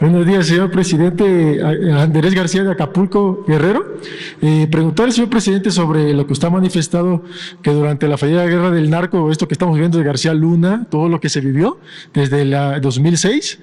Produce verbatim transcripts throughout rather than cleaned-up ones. Buenos días, señor presidente. Andrés García de Acapulco Guerrero. Eh, preguntar al señor presidente sobre lo que usted ha manifestado, que durante la fallida guerra del narco, esto que estamos viviendo de García Luna, todo lo que se vivió desde la dos mil seis,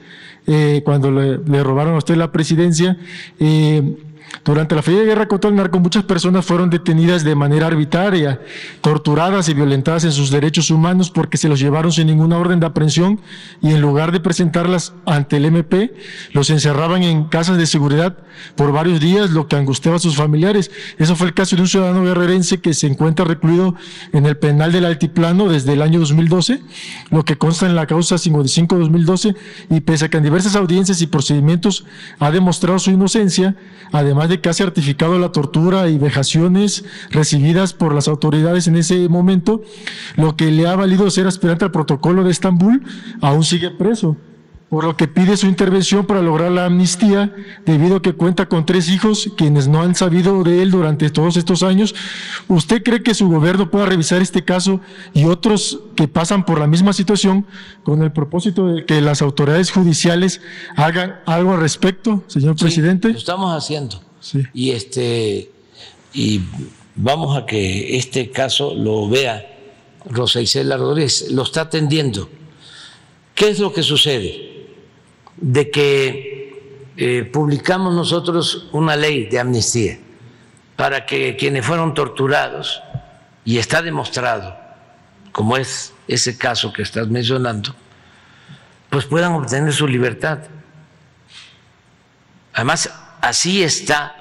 eh, cuando le, le robaron a usted la presidencia. Eh, Durante la fallida de guerra contra el narco, muchas personas fueron detenidas de manera arbitraria, torturadas y violentadas en sus derechos humanos porque se los llevaron sin ninguna orden de aprehensión y en lugar de presentarlas ante el eme pe, los encerraban en casas de seguridad por varios días, lo que angustiaba a sus familiares. Eso fue el caso de un ciudadano guerrerense que se encuentra recluido en el penal del Altiplano desde el año dos mil doce, lo que consta en la causa cincuenta y cinco dos mil doce, y pese a que en diversas audiencias y procedimientos ha demostrado su inocencia, además Además de que ha certificado la tortura y vejaciones recibidas por las autoridades en ese momento, lo que le ha valido ser aspirante al protocolo de Estambul, aún sigue preso, por lo que pide su intervención para lograr la amnistía, debido a que cuenta con tres hijos, quienes no han sabido de él durante todos estos años. ¿Usted cree que su gobierno pueda revisar este caso y otros que pasan por la misma situación con el propósito de que las autoridades judiciales hagan algo al respecto, señor sí, presidente? Lo estamos haciendo. Sí. Y, este, y vamos a que este caso lo vea Rosa Icela Rodríguez, lo está atendiendo. ¿Qué es lo que sucede? De que eh, publicamos nosotros una ley de amnistía para que quienes fueron torturados, y está demostrado, como es ese caso que estás mencionando, pues puedan obtener su libertad. Además, así está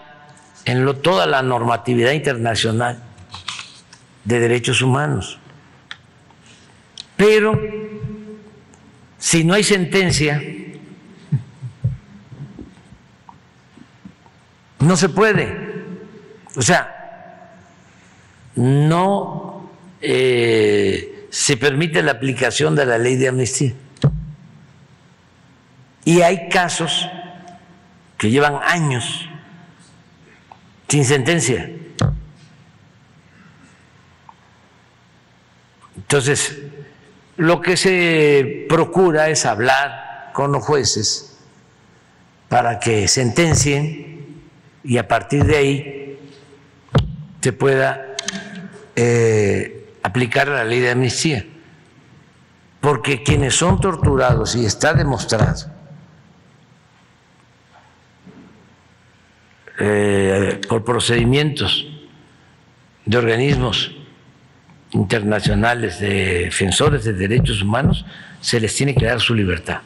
en lo, toda la normatividad internacional de derechos humanos. Pero si no hay sentencia, no se puede, o sea, no eh, se permite la aplicación de la ley de amnistía. Y hay casos que llevan años sin sentencia. Entonces, lo que se procura es hablar con los jueces para que sentencien y a partir de ahí se pueda eh, aplicar la ley de amnistía, porque quienes son torturados, y está demostrado, eh, por procedimientos de organismos internacionales de defensores de derechos humanos, se les tiene que dar su libertad.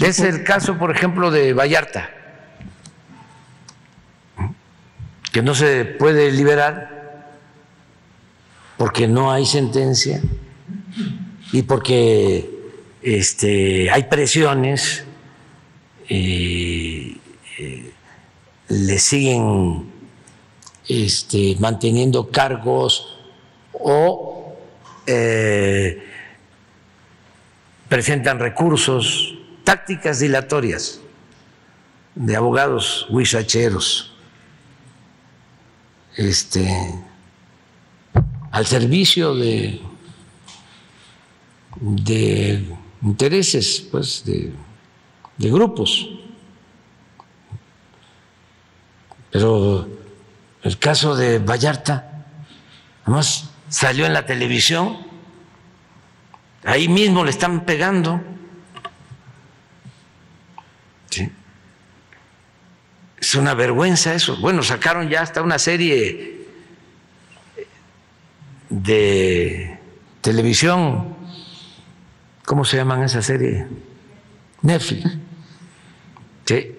Es el caso, por ejemplo, de Vallarta, que no se puede liberar porque no hay sentencia y porque este, hay presiones, eh, eh, le siguen este, manteniendo cargos o eh, presentan recursos, tácticas dilatorias de abogados huizacheros. Este, al servicio de, de intereses, pues, de, de grupos. Pero el caso de Vallarta, además, salió en la televisión, ahí mismo le están pegando. Sí. Es una vergüenza eso. Bueno, sacaron ya hasta una serie de televisión. ¿Cómo se llaman esa serie? Netflix. Sí.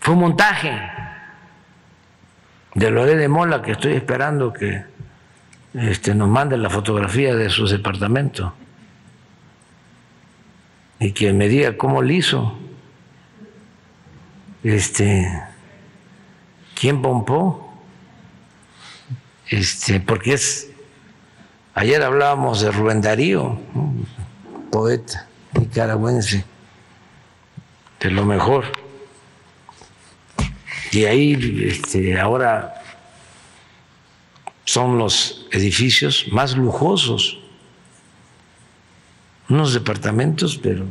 Fue un montaje de Loré de Mola, que estoy esperando que este, nos mande la fotografía de sus departamentos y que me diga cómo lo hizo. Este, ¿quién pompó? Este, porque es. Ayer hablábamos de Rubén Darío, un poeta nicaragüense, de lo mejor. Y ahí, este, ahora son los edificios más lujosos, unos departamentos, pero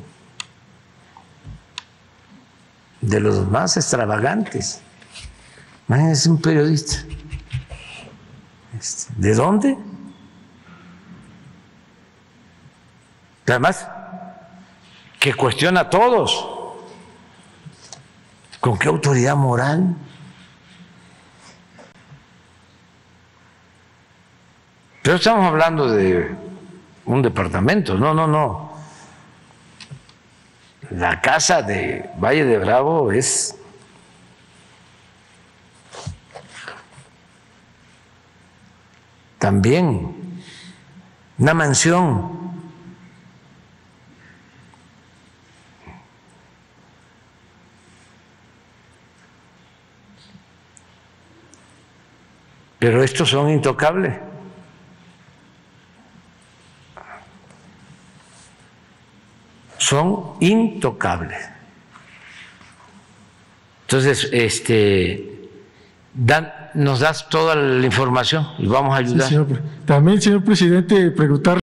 de los más extravagantes. Imagínense un periodista. Este, ¿de dónde? Además, que cuestiona a todos. ¿Con qué autoridad moral? Pero estamos hablando de un departamento. No, no, no. La casa de Valle de Bravo es también una mansión. Pero estos son intocables. Son intocables. Entonces, este, dan, nos das toda la información y vamos a ayudar. Sí, señor, también, señor presidente, preguntar.